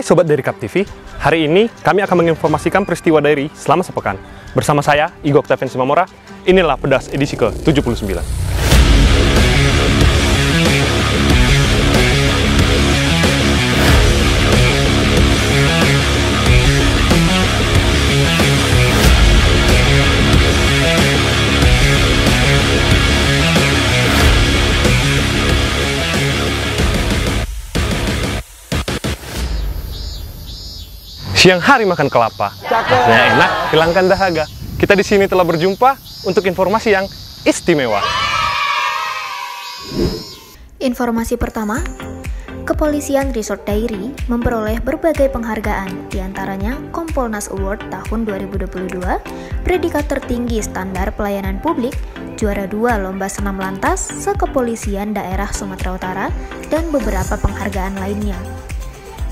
Hai Sobat Dairikab TV, hari ini kami akan menginformasikan peristiwa Dairi selama sepekan. Bersama saya, Igo Oktavian Simamora, inilah Pedas edisi ke-79. Siang hari makan kelapa, rasanya enak, hilangkan dahaga. Kita di sini telah berjumpa untuk informasi yang istimewa. Informasi pertama, Kepolisian Resort Dairi memperoleh berbagai penghargaan, diantaranya Kompolnas Award tahun 2022, predikat tertinggi standar pelayanan publik, juara 2 lomba senam lantas sekepolisian daerah Sumatera Utara, dan beberapa penghargaan lainnya.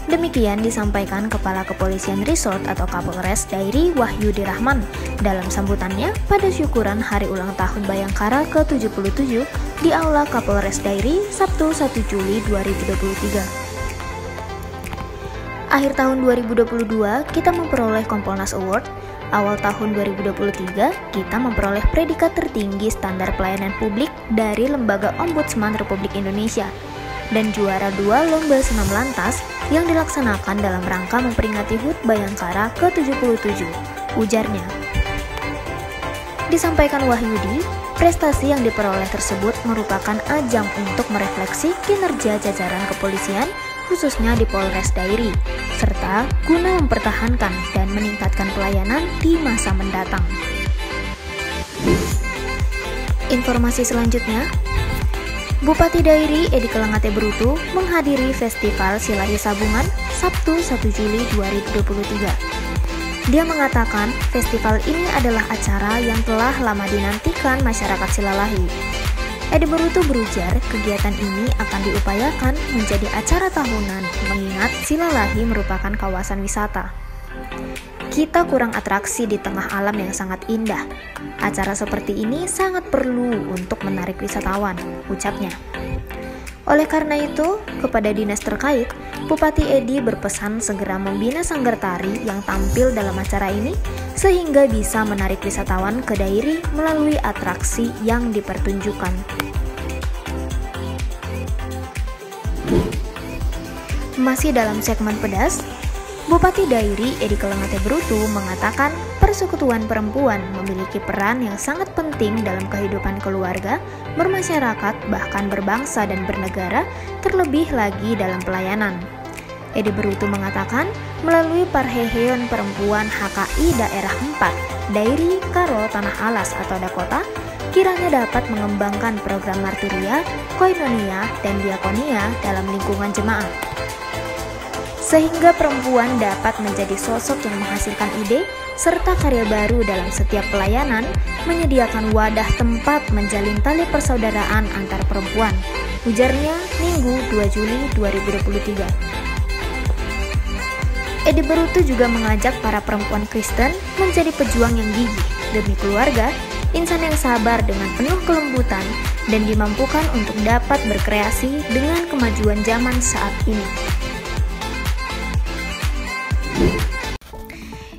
Demikian disampaikan Kepala Kepolisian Resort atau Kapolres Dairi Wahyudi Rahman dalam sambutannya pada syukuran Hari Ulang Tahun Bhayangkara ke-77 di Aula Kapolres Dairi Sabtu 1 Juli 2023. Akhir tahun 2022 kita memperoleh Kompolnas Award, awal tahun 2023 kita memperoleh predikat tertinggi standar pelayanan publik dari Lembaga Ombudsman Republik Indonesia, dan juara 2 lomba senam lantas yang dilaksanakan dalam rangka memperingati HUT Bhayangkara ke-77, ujarnya. Disampaikan Wahyudi, prestasi yang diperoleh tersebut merupakan ajang untuk merefleksi kinerja jajaran kepolisian, khususnya di Polres Dairi, serta guna mempertahankan dan meningkatkan pelayanan di masa mendatang. Informasi selanjutnya, Bupati Dairi Eddy Keleng Ate Berutu menghadiri Festival Silahisabungan Sabtu 1 Juli 2023. Dia mengatakan festival ini adalah acara yang telah lama dinantikan masyarakat Silalahi. Eddy Berutu berujar kegiatan ini akan diupayakan menjadi acara tahunan mengingat Silalahi merupakan kawasan wisata. Kita kurang atraksi di tengah alam yang sangat indah. Acara seperti ini sangat perlu untuk menarik wisatawan, ucapnya. Oleh karena itu, kepada dinas terkait, Bupati Eddy berpesan segera membina sanggar tari yang tampil dalam acara ini sehingga bisa menarik wisatawan ke Dairi melalui atraksi yang dipertunjukkan. Masih dalam segmen pedas, Bupati Dairi Eddy Keleng Ate Berutu mengatakan persekutuan perempuan memiliki peran yang sangat penting dalam kehidupan keluarga, bermasyarakat, bahkan berbangsa dan bernegara, terlebih lagi dalam pelayanan. Eddy Berutu mengatakan melalui Parheheon Perempuan HKI Daerah 4, Dairi, Karo, Tanah Alas atau Dakota, kiranya dapat mengembangkan program Martiria, Koinonia, dan Diakonia dalam lingkungan jemaat, sehingga perempuan dapat menjadi sosok yang menghasilkan ide serta karya baru dalam setiap pelayanan, menyediakan wadah tempat menjalin tali persaudaraan antar perempuan, ujarnya Minggu 2 Juli 2023. Eddy Berutu juga mengajak para perempuan Kristen menjadi pejuang yang gigih demi keluarga, insan yang sabar dengan penuh kelembutan, dan dimampukan untuk dapat berkreasi dengan kemajuan zaman saat ini.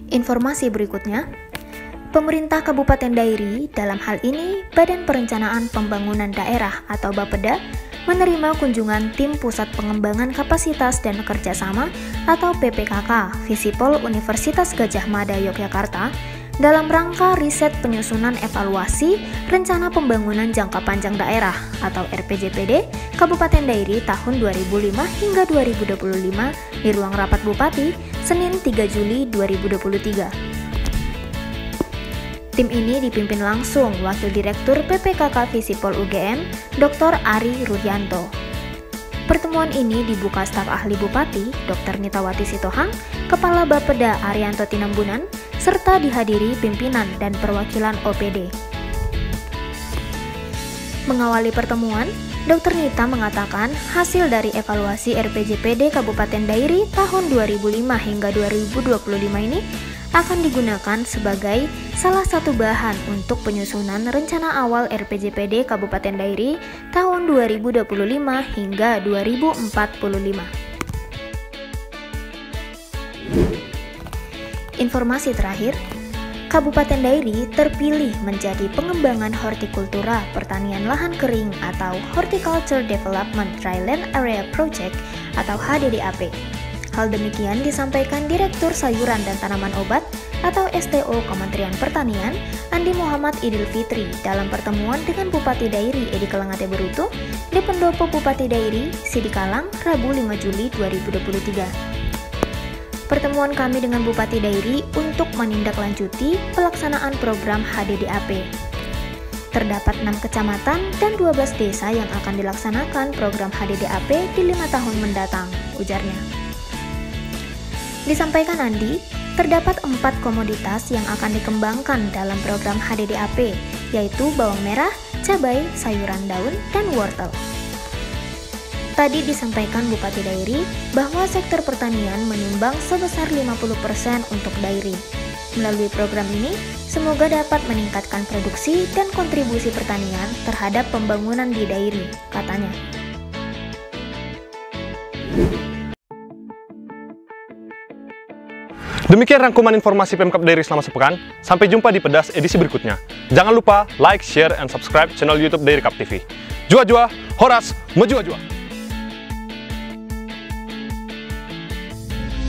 Informasi berikutnya, pemerintah Kabupaten Dairi, dalam hal ini Badan Perencanaan Pembangunan Daerah atau Bappeda, menerima kunjungan Tim Pusat Pengembangan Kapasitas dan Kerjasama atau PPKK Fisipol Universitas Gajah Mada Yogyakarta dalam rangka riset penyusunan evaluasi Rencana Pembangunan Jangka Panjang Daerah atau RPJPD Kabupaten Dairi tahun 2005 hingga 2025 di ruang rapat Bupati Senin 3 Juli 2023. Tim ini dipimpin langsung Wakil Direktur PPKK Fisipol UGM, Dr. Ari Ruhyanto. Pertemuan ini dibuka staf ahli Bupati, Dr. Nitawati Sitohang, Kepala Bappeda Arianto Tinambunan, serta dihadiri pimpinan dan perwakilan OPD. Mengawali pertemuan, Dr. Nita mengatakan hasil dari evaluasi RPJPD Kabupaten Dairi tahun 2005 hingga 2025 ini akan digunakan sebagai salah satu bahan untuk penyusunan rencana awal RPJPD Kabupaten Dairi tahun 2025 hingga 2045. Informasi terakhir, Kabupaten Dairi terpilih menjadi pengembangan hortikultura pertanian lahan kering atau Horticulture Development Dryland Area Project atau HDDAP. Hal demikian disampaikan Direktur Sayuran dan Tanaman Obat atau STO Kementerian Pertanian Andi Muhammad Idil Fitri dalam pertemuan dengan Bupati Dairi Eddy Keleng Ate Berutu di Pendopo Bupati Dairi, Sidikalang, Rabu 5 Juli 2023. Pertemuan kami dengan Bupati Dairi untuk menindaklanjuti pelaksanaan program HDDAP. Terdapat 6 kecamatan dan 12 desa yang akan dilaksanakan program HDDAP di 5 tahun mendatang, ujarnya. Disampaikan Andi, terdapat 4 komoditas yang akan dikembangkan dalam program HDDAP, yaitu bawang merah, cabai, sayuran daun, dan wortel. Tadi disampaikan Bupati Dairi bahwa sektor pertanian menyumbang sebesar 50% untuk Dairi. Melalui program ini, semoga dapat meningkatkan produksi dan kontribusi pertanian terhadap pembangunan di Dairi, katanya. Demikian rangkuman informasi Pemkab Dairi selama sepekan. Sampai jumpa di Pedas edisi berikutnya. Jangan lupa like, share, and subscribe channel YouTube Dairikab TV. Jua-jua, Horas, mejua-jua!